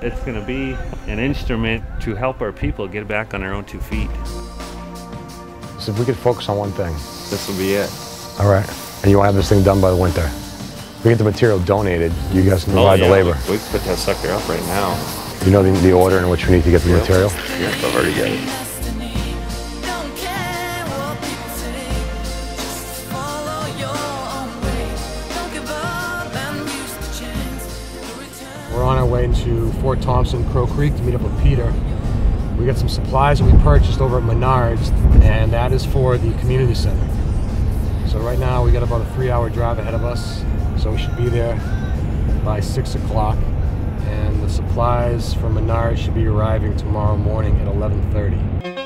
It's going to be an instrument to help our people get back on their own two feet. So if we could focus on one thing. This will be it. All right. And you want to have this thing done by the winter. If we get the material donated, you guys can provide the labor. We put that sucker up right now. You know the order in which we need to get the material? Yeah, I've already got it. We're on our way to Fort Thompson, Crow Creek to meet up with Peter. We got some supplies that we purchased over at Menards, and that is for the community center. So right now we got about a 3-hour drive ahead of us, so we should be there by 6 o'clock. And the supplies from Menards should be arriving tomorrow morning at 11:30.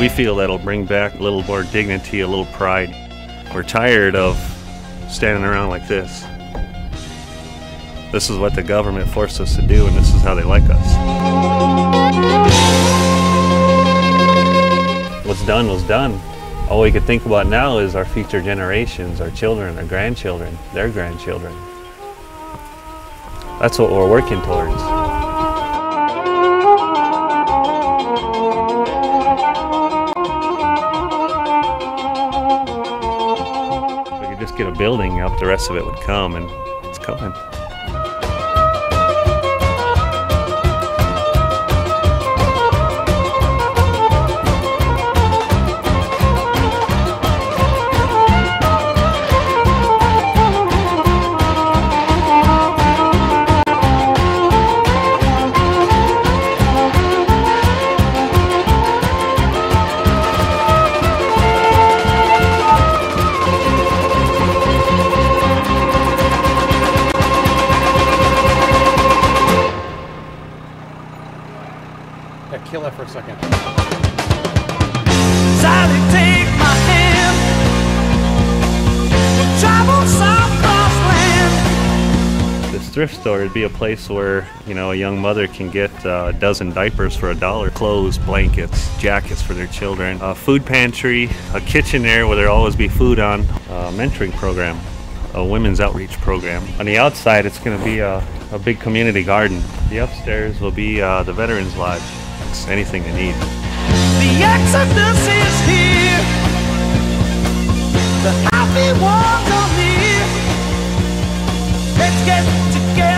We feel that'll bring back a little more dignity, a little pride. We're tired of standing around like this. This is what the government forced us to do, and this is how they like us. What's done was done. All we could think about now is our future generations, our children, our grandchildren, their grandchildren. That's what we're working towards. Get a building up, the rest of it would come, and it's coming. Kill that for a second. Sally, take my hand. Travel south land. This thrift store would be a place where, you know, a young mother can get a dozen diapers for $1, clothes, blankets, jackets for their children, a food pantry, a kitchen there where there'll always be food on, a mentoring program, a women's outreach program. On the outside, it's going to be a big community garden. The upstairs will be the Veterans Lodge. Anything they need. The exodus is here. the happy ones are near. Let's get together.